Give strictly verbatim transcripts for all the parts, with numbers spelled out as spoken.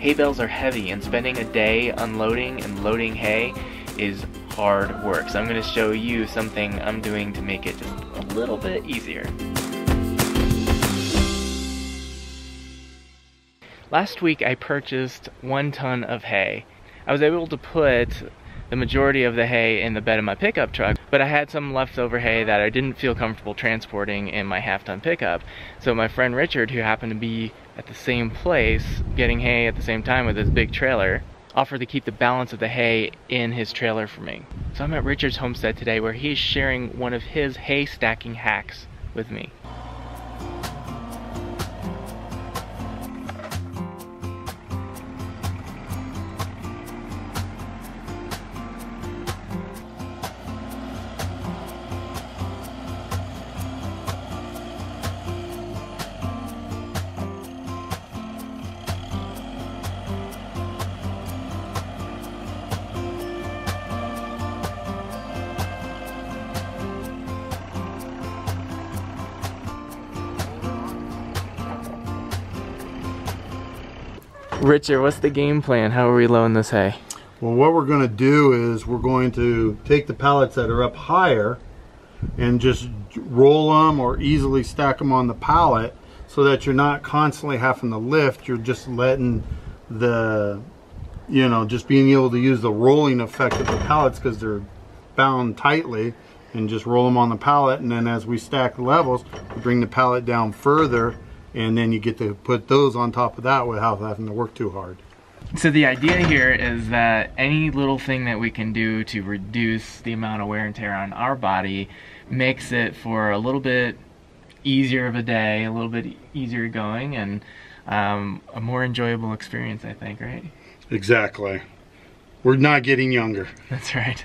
Hay bales are heavy, and spending a day unloading and loading hay is hard work. So I'm going to show you something I'm doing to make it just a little bit easier. Last week I purchased one ton of hay. I was able to put the majority of the hay in the bed of my pickup truck, but I had some leftover hay that I didn't feel comfortable transporting in my half-ton pickup. So my friend Richard, who happened to be at the same place getting hay at the same time with his big trailer, offered to keep the balance of the hay in his trailer for me. So I'm at Richard's homestead today, where he's sharing one of his hay stacking hacks with me. Richard, what's the game plan? How are we loading this hay? Well, what we're going to do is we're going to take the pallets that are up higher and just roll them or easily stack them on the pallet so that you're not constantly having to lift. You're just letting the, you know, just being able to use the rolling effect of the pallets because they're bound tightly, and just roll them on the pallet. And then as we stack the levels, we bring the pallet down further, and then you get to put those on top of that without having to work too hard. So the idea here is that any little thing that we can do to reduce the amount of wear and tear on our body makes it for a little bit easier of a day, a little bit easier going, and um, a more enjoyable experience, I think, right? Exactly. We're not getting younger. That's right.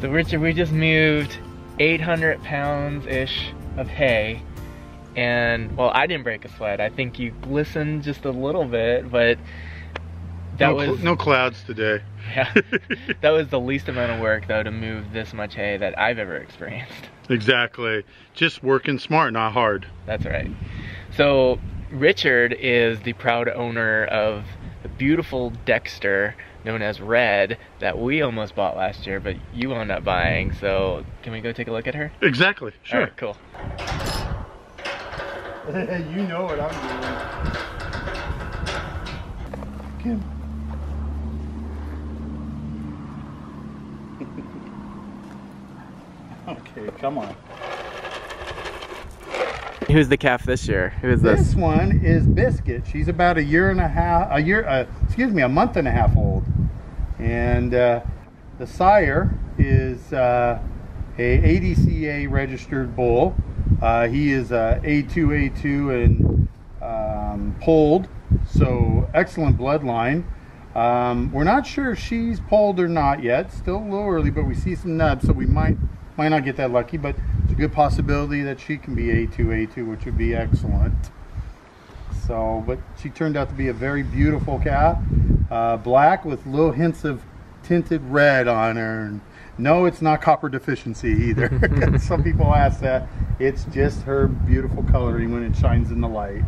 So Richard, we just moved eight hundred pounds-ish of hay, and, well, I didn't break a sweat. I think you glistened just a little bit, but that no, was... No clouds today. Yeah. That was the least amount of work, though, to move this much hay that I've ever experienced. Exactly. Just working smart, not hard. That's right. So Richard is the proud owner of the beautiful Dexter, known as Red, that we almost bought last year, but you wound up buying. So can we go take a look at her? Exactly, sure. All right, cool. You know what I'm doing. Kim. Okay, come on. Who's the calf this year? Who is this? This one is Biscuit. She's about a year and a half, a year, uh, excuse me, a month and a half old. And uh, the sire is uh, a A D C A registered bull. Uh, he is uh, A two A two and um, polled, so excellent bloodline. Um, we're not sure if she's polled or not yet. Still a little early, but we see some nubs, so we might might not get that lucky, but it's a good possibility that she can be A two A two, which would be excellent. So, but she turned out to be a very beautiful calf, uh, black with little hints of tinted red on her. And no, it's not copper deficiency either. Some people ask that. It's just her beautiful coloring when it shines in the light.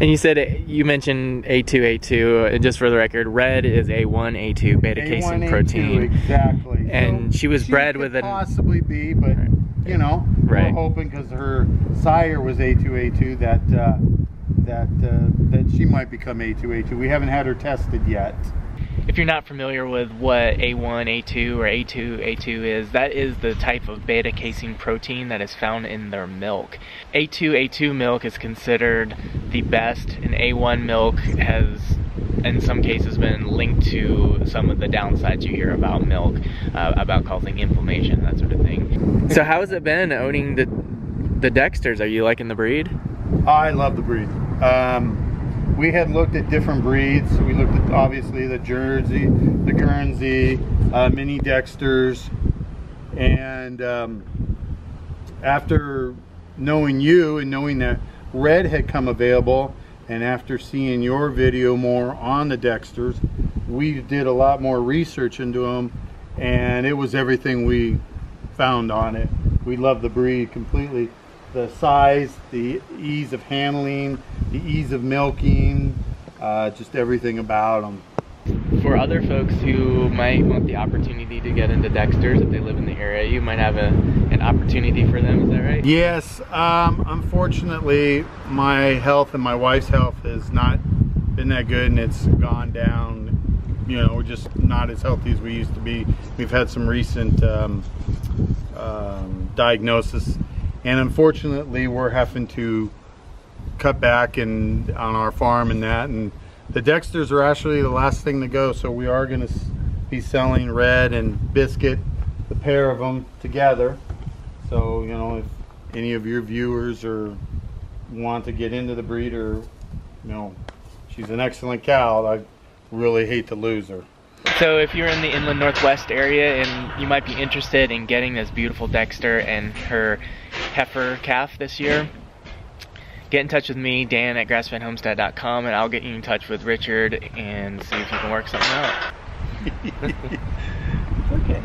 And you said, you mentioned A two A two, and just for the record, Red is A one A two beta casein protein. Exactly. And so she was she bred with an... possibly be, but right. you know, right. we're hoping, because her sire was A two A two, that uh, that uh, that she might become A two A two. We haven't had her tested yet. If you're not familiar with what A one A two or A two A two is, that is the type of beta casein protein that is found in their milk. A two A two milk is considered the best, and A one milk has in some cases been linked to some of the downsides you hear about milk, uh, about causing inflammation, that sort of thing. So how has it been owning the the Dexters? Are you liking the breed? I love the breed. Um, We had looked at different breeds. We looked at, obviously, the Jersey, the Guernsey, uh, Mini Dexters, and um, after knowing you and knowing that Red had come available, and after seeing your video more on the Dexters, we did a lot more research into them, and it was everything we found on it. We love the breed completely. The size, the ease of handling, the ease of milking, uh, just everything about them. For other folks who might want the opportunity to get into Dexters, if they live in the area, you might have a, an opportunity for them, is that right? Yes, um, unfortunately my health and my wife's health has not been that good, and it's gone down. You know, we're just not as healthy as we used to be. We've had some recent um, um, diagnosis, and unfortunately we're having to cut back and on our farm and that, and the Dexters are actually the last thing to go, so we are going to be selling Red and Biscuit, the pair of them together. So, you know, if any of your viewers or want to get into the breed, or, you know, she's an excellent cow, I really hate to lose her. So if you're in the Inland Northwest area and you might be interested in getting this beautiful Dexter and her heifer calf this year, get in touch with me, Dan, at grass fed homestead dot com, and I'll get you in touch with Richard and see if you can work something out. Okay.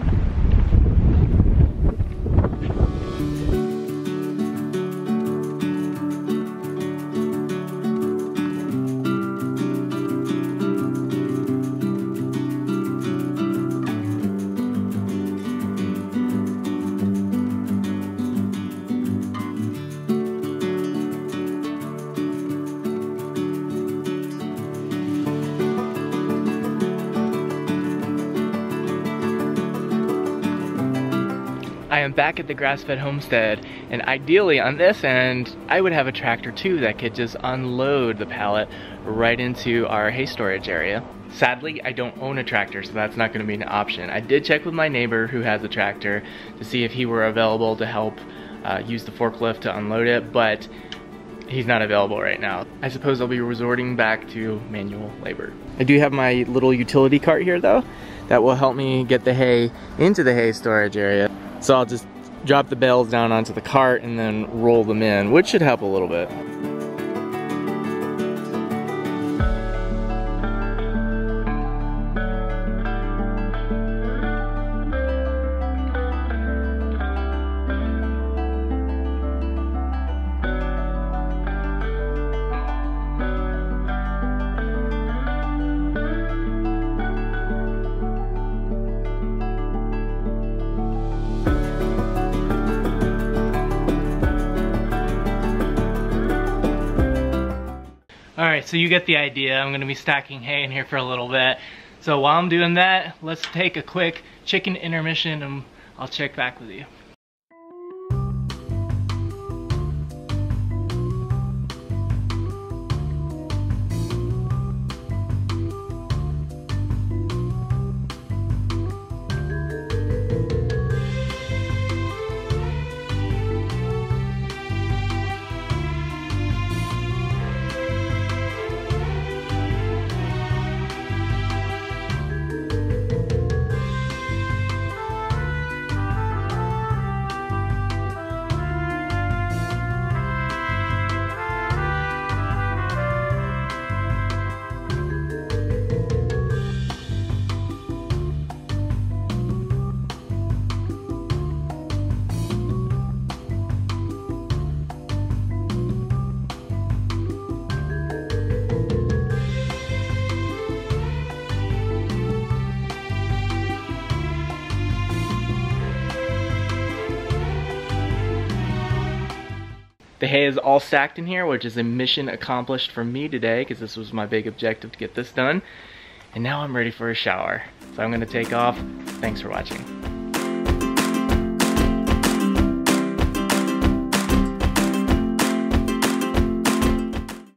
I am back at the grass-fed homestead, and ideally on this end, I would have a tractor too that could just unload the pallet right into our hay storage area. Sadly, I don't own a tractor, so that's not going to be an option. I did check with my neighbor who has a tractor to see if he were available to help uh, use the forklift to unload it, but he's not available right now. I suppose I'll be resorting back to manual labor. I do have my little utility cart here though, that will help me get the hay into the hay storage area. So I'll just drop the bales down onto the cart and then roll them in, which should help a little bit. Alright, so you get the idea. I'm going to be stacking hay in here for a little bit. So while I'm doing that, let's take a quick chicken intermission and I'll check back with you. The hay is all stacked in here, which is a mission accomplished for me today because this was my big objective to get this done. And now I'm ready for a shower. So I'm going to take off. Thanks for watching.